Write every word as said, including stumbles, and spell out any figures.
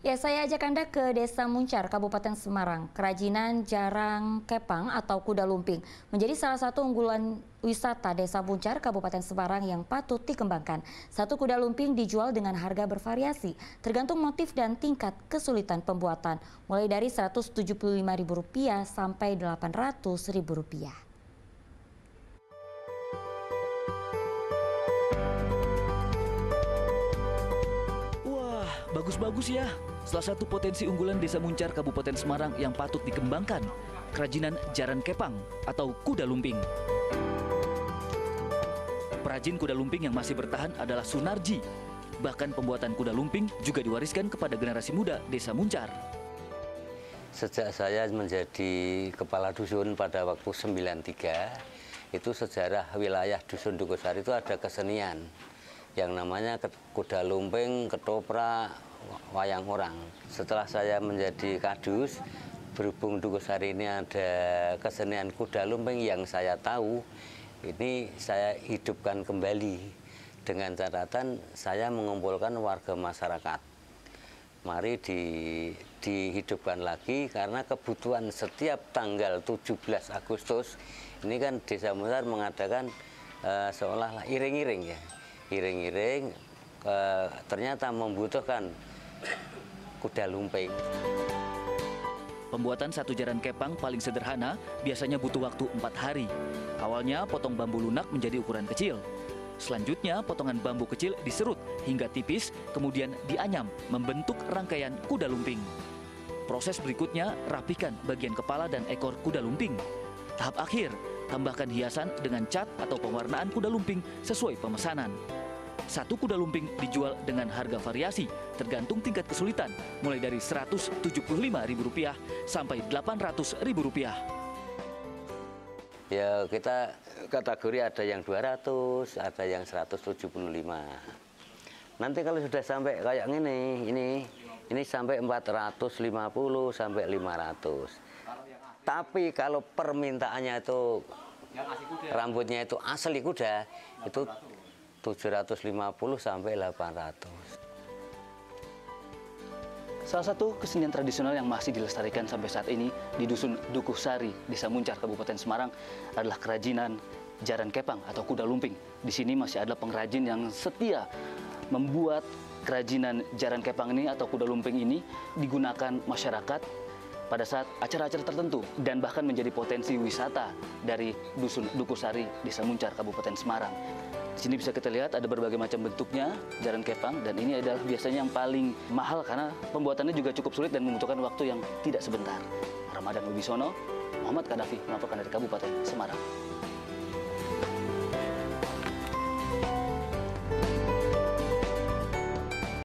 Ya, saya ajak Anda ke Desa Muncar, Kabupaten Semarang. Kerajinan Jaran Kepang atau Kuda Lumping menjadi salah satu unggulan wisata Desa Muncar, Kabupaten Semarang yang patut dikembangkan. Satu kuda lumping dijual dengan harga bervariasi, tergantung motif dan tingkat kesulitan pembuatan, mulai dari seratus tujuh puluh lima ribu rupiah sampai delapan ratus ribu rupiah. Bagus-bagus ya, salah satu potensi unggulan Desa Muncar Kabupaten Semarang yang patut dikembangkan, kerajinan Jaran Kepang atau kuda lumping. Perajin kuda lumping yang masih bertahan adalah Sunarji. Bahkan pembuatan kuda lumping juga diwariskan kepada generasi muda Desa Muncar. Sejak saya menjadi kepala dusun pada waktu sembilan tiga, itu sejarah wilayah Dusun Dukuh Sari itu ada kesenian yang namanya kuda lumping, ketoprak, wayang orang. Setelah saya menjadi kadus, berhubung Dukuh Sari ini ada kesenian kuda lumping yang saya tahu, ini saya hidupkan kembali dengan catatan saya mengumpulkan warga masyarakat. Mari di, dihidupkan lagi karena kebutuhan setiap tanggal tujuh belas Agustus ini kan Desa Muncar mengadakan uh, seolah-olah iring-iring ya. Iring-iring e, ternyata membutuhkan kuda lumping. Pembuatan satu jaran kepang paling sederhana biasanya butuh waktu empat hari. Awalnya potong bambu lunak menjadi ukuran kecil. Selanjutnya potongan bambu kecil diserut hingga tipis, kemudian dianyam membentuk rangkaian kuda lumping. Proses berikutnya rapikan bagian kepala dan ekor kuda lumping. Tahap akhir, tambahkan hiasan dengan cat atau pewarnaan kuda lumping sesuai pemesanan. Satu kuda lumping dijual dengan harga variasi tergantung tingkat kesulitan, mulai dari seratus tujuh puluh lima ribu rupiah sampai delapan ratus ribu rupiah. Ya, kita kategori ada yang dua ratus, ada yang seratus tujuh puluh lima. Nanti kalau sudah sampai kayak gini, ini ini sampai empat ratus lima puluh sampai lima ratus. Tapi kalau permintaannya itu rambutnya itu asli kuda, itu tujuh ratus lima puluh sampai delapan ratus. Salah satu kesenian tradisional yang masih dilestarikan sampai saat ini di Dusun Dukuh Sari, Desa Muncar, Kabupaten Semarang adalah kerajinan Jaran Kepang atau kuda lumping. Di sini masih ada pengrajin yang setia membuat kerajinan Jaran Kepang ini atau kuda lumping ini digunakan masyarakat pada saat acara-acara tertentu dan bahkan menjadi potensi wisata dari Dusun Dukuh Sari, Desa Muncar, Kabupaten Semarang. Di sini bisa kita lihat ada berbagai macam bentuknya jaran kepang, dan ini adalah biasanya yang paling mahal karena pembuatannya juga cukup sulit dan membutuhkan waktu yang tidak sebentar. Ramadhan Wibisono, Muhammad Kadafi melaporkan dari Kabupaten Semarang.